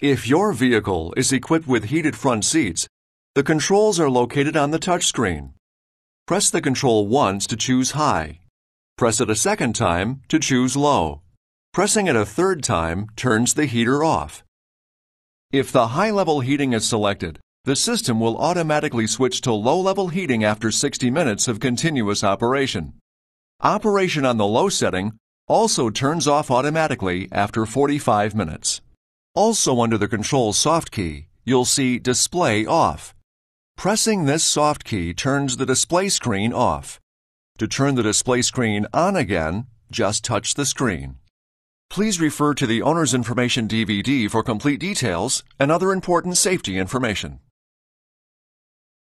If your vehicle is equipped with heated front seats, the controls are located on the touchscreen. Press the control once to choose high. Press it a second time to choose low. Pressing it a third time turns the heater off. If the high-level heating is selected, the system will automatically switch to low-level heating after 60 minutes of continuous operation. Operation on the low setting also turns off automatically after 45 minutes. Also under the control soft key, you'll see Display Off. Pressing this soft key turns the display screen off. To turn the display screen on again, just touch the screen. Please refer to the Owner's Information DVD for complete details and other important safety information.